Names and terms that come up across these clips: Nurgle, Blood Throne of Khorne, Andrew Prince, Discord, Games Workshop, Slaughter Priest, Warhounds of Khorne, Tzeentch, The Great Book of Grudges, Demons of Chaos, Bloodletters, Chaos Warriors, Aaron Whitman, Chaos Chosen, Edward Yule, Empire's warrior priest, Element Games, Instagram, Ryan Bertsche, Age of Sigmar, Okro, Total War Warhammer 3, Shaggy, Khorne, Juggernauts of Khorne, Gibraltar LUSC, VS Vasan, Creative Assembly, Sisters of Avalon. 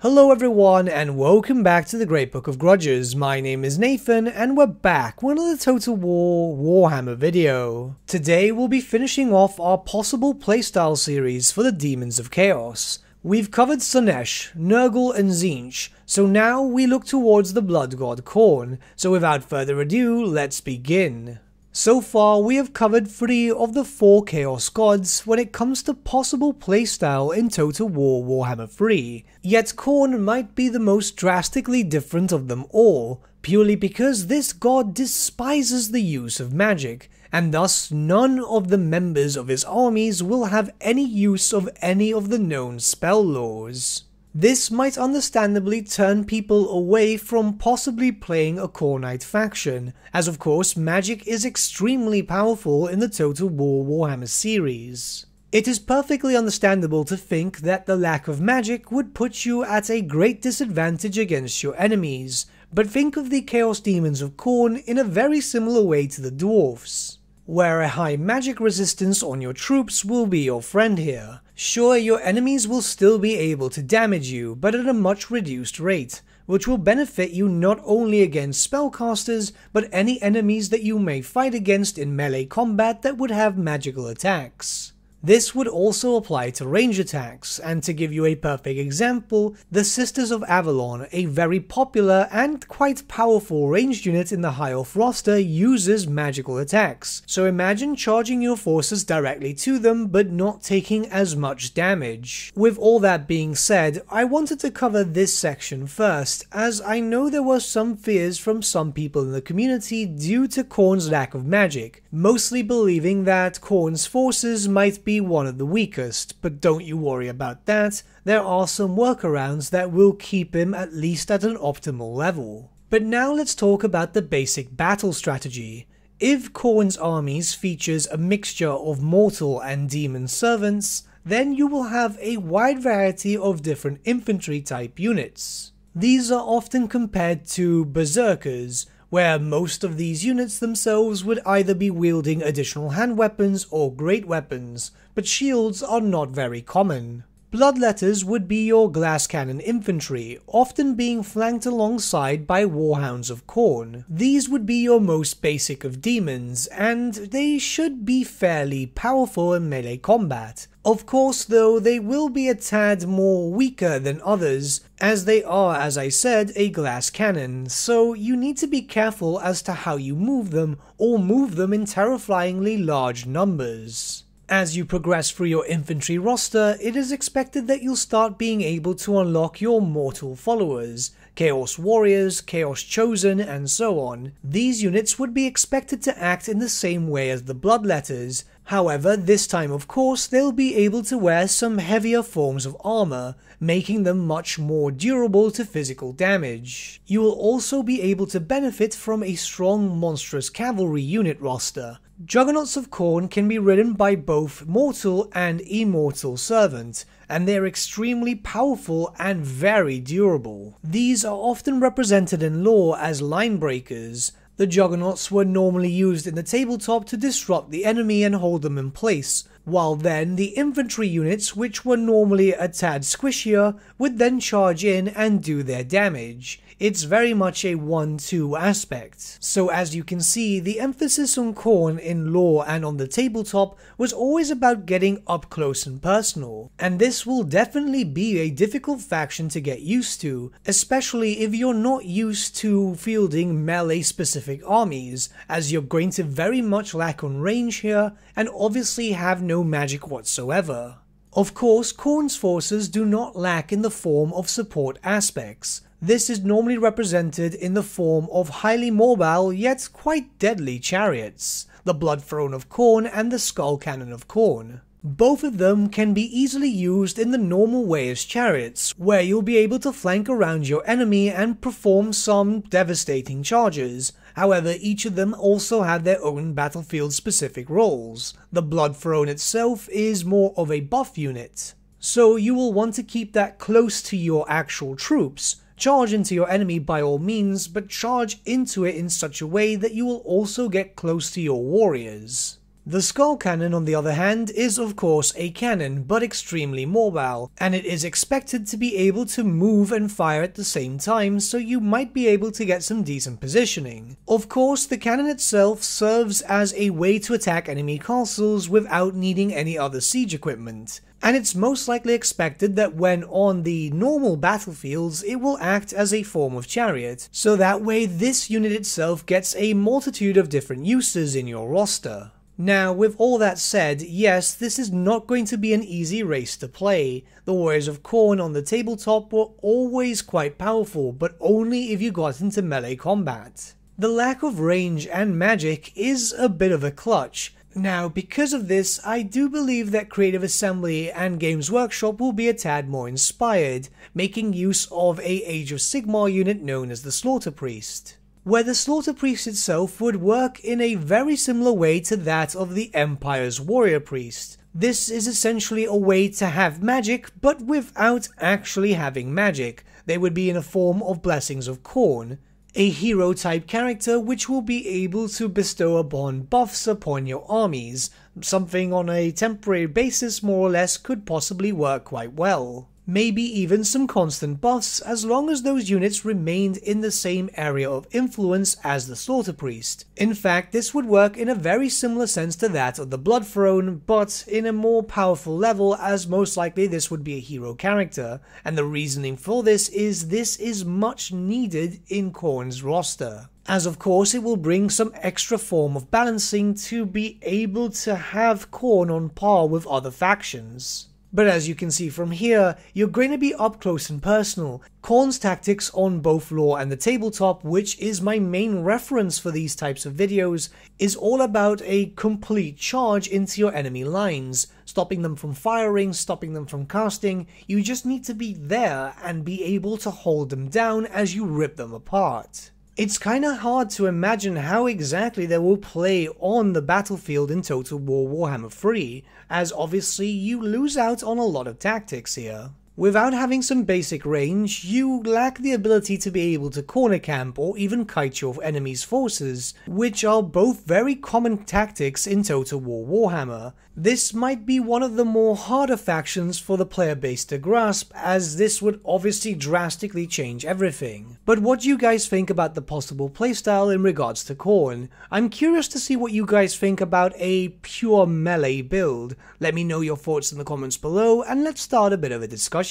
Hello everyone and welcome back to The Great Book of Grudges. My name is Nathan and we're back with another Total War Warhammer video. Today we'll be finishing off our possible playstyle series for the Demons of Chaos. We've covered Slaanesh, Nurgle and Tzeentch, so now we look towards the Blood God Khorne, so without further ado, let's begin. So far, we have covered 3 of the 4 Chaos Gods when it comes to possible playstyle in Total War Warhammer 3, yet Khorne might be the most drastically different of them all, purely because this god despises the use of magic, and thus none of the members of his armies will have any use of any of the known spell laws. This might understandably turn people away from possibly playing a Khornite faction, as of course magic is extremely powerful in the Total War Warhammer series. It is perfectly understandable to think that the lack of magic would put you at a great disadvantage against your enemies, but think of the Chaos Demons of Khorne in a very similar way to the Dwarfs, where a high magic resistance on your troops will be your friend here. Sure, your enemies will still be able to damage you, but at a much reduced rate, which will benefit you not only against spellcasters, but any enemies that you may fight against in melee combat that would have magical attacks. This would also apply to range attacks, and to give you a perfect example, the Sisters of Avalon, a very popular and quite powerful ranged unit in the High Elf roster, uses magical attacks, so imagine charging your forces directly to them but not taking as much damage. With all that being said, I wanted to cover this section first, as I know there were some fears from some people in the community due to Khorne's lack of magic, mostly believing that Khorne's forces might be one of the weakest, but don't you worry about that, there are some workarounds that will keep him at least at an optimal level. But now let's talk about the basic battle strategy. If Khorne's armies features a mixture of mortal and demon servants, then you will have a wide variety of different infantry type units. These are often compared to berserkers, where most of these units themselves would either be wielding additional hand weapons or great weapons, but shields are not very common. Bloodletters would be your glass cannon infantry, often being flanked alongside by Warhounds of Khorne. These would be your most basic of demons, and they should be fairly powerful in melee combat. Of course though, they will be a tad more weaker than others, as they are, as I said, a glass cannon, so you need to be careful as to how you move them, or move them in terrifyingly large numbers. As you progress through your infantry roster, it is expected that you'll start being able to unlock your mortal followers, Chaos Warriors, Chaos Chosen, and so on. These units would be expected to act in the same way as the Bloodletters. However, this time of course, they'll be able to wear some heavier forms of armor, making them much more durable to physical damage. You will also be able to benefit from a strong monstrous cavalry unit roster. Juggernauts of Khorne can be ridden by both mortal and immortal servant, and they're extremely powerful and very durable. These are often represented in lore as line breakers. The Juggernauts were normally used in the tabletop to disrupt the enemy and hold them in place, while then the infantry units, which were normally a tad squishier, would then charge in and do their damage. It's very much a 1-2 aspect. So as you can see, the emphasis on Khorne in lore and on the tabletop was always about getting up close and personal, and this will definitely be a difficult faction to get used to, especially if you're not used to fielding melee specific armies, as you're going to very much lack on range here, and obviously have no magic whatsoever. Of course, Khorne's forces do not lack in the form of support aspects. This is normally represented in the form of highly mobile yet quite deadly chariots, the Blood Throne of Khorne and the Skull Cannon of Khorne. Both of them can be easily used in the normal way as chariots, where you'll be able to flank around your enemy and perform some devastating charges. However, each of them also have their own battlefield specific roles. The Blood Throne itself is more of a buff unit, so you will want to keep that close to your actual troops. Charge into your enemy by all means, but charge into it in such a way that you will also get close to your warriors. The Skull Cannon, on the other hand, is of course a cannon, but extremely mobile, and it is expected to be able to move and fire at the same time, so you might be able to get some decent positioning. Of course, the cannon itself serves as a way to attack enemy castles without needing any other siege equipment. And it's most likely expected that when on the normal battlefields, it will act as a form of chariot, so that way this unit itself gets a multitude of different uses in your roster. Now, with all that said, yes, this is not going to be an easy race to play. The Warriors of Khorne on the tabletop were always quite powerful, but only if you got into melee combat. The lack of range and magic is a bit of a clutch. Now, because of this, I do believe that Creative Assembly and Games Workshop will be a tad more inspired, making use of a Age of Sigmar unit known as the Slaughter Priest, where the Slaughter Priest itself would work in a very similar way to that of the Empire's warrior priest. This is essentially a way to have magic, but without actually having magic. They would be in a form of Blessings of Khorne, a hero type character which will be able to bestow upon buffs upon your armies. Something on a temporary basis more or less could possibly work quite well. Maybe even some constant buffs, as long as those units remained in the same area of influence as the Slaughter Priest. In fact, this would work in a very similar sense to that of the Blood Throne, but in a more powerful level, as most likely this would be a hero character, and the reasoning for this is much needed in Khorne's roster, as of course it will bring some extra form of balancing to be able to have Khorne on par with other factions. But as you can see from here, you're going to be up close and personal. Khorne's tactics on both lore and the tabletop, which is my main reference for these types of videos, is all about a complete charge into your enemy lines, stopping them from firing, stopping them from casting. You just need to be there and be able to hold them down as you rip them apart. It's kinda hard to imagine how exactly they will play on the battlefield in Total War Warhammer 3, as obviously you lose out on a lot of tactics here. Without having some basic range, you lack the ability to be able to corner camp or even kite your enemy's forces, which are both very common tactics in Total War Warhammer. This might be one of the more harder factions for the player base to grasp, as this would obviously drastically change everything. But what do you guys think about the possible playstyle in regards to Khorne? I'm curious to see what you guys think about a pure melee build. Let me know your thoughts in the comments below, and let's start a bit of a discussion.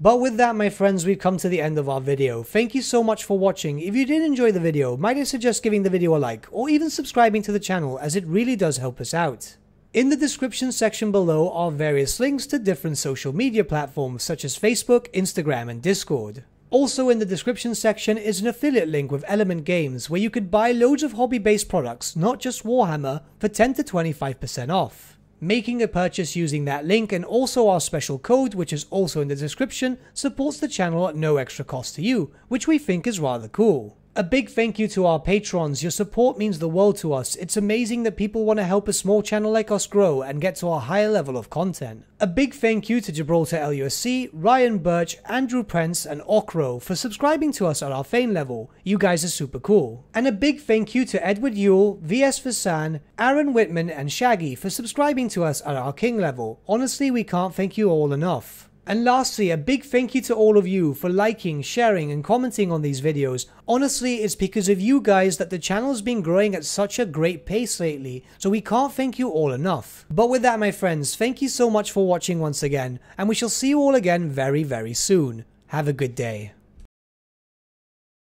But with that, my friends, we've come to the end of our video. Thank you so much for watching. If you did enjoy the video, might I suggest giving the video a like or even subscribing to the channel, as it really does help us out. In the description section below are various links to different social media platforms such as Facebook, Instagram, and Discord. Also in the description section is an affiliate link with Element Games, where you could buy loads of hobby-based products, not just Warhammer, for 10 to 25% off. Making a purchase using that link and also our special code, which is also in the description, supports the channel at no extra cost to you, which we think is rather cool. A big thank you to our patrons. Your support means the world to us. It's amazing that people want to help a small channel like us grow and get to a higher level of content. A big thank you to Gibraltar LUSC, Ryan Bertsche, Andrew Prince, and Okro for subscribing to us at our fame level. You guys are super cool. And a big thank you to Edward Yule, VS Vasan, Aaron Whitman, and Shaggy for subscribing to us at our king level. Honestly, we can't thank you all enough. And lastly, a big thank you to all of you for liking, sharing, and commenting on these videos. Honestly, it's because of you guys that the channel's been growing at such a great pace lately, so we can't thank you all enough. But with that, my friends, thank you so much for watching once again, and we shall see you all again very, very soon. Have a good day.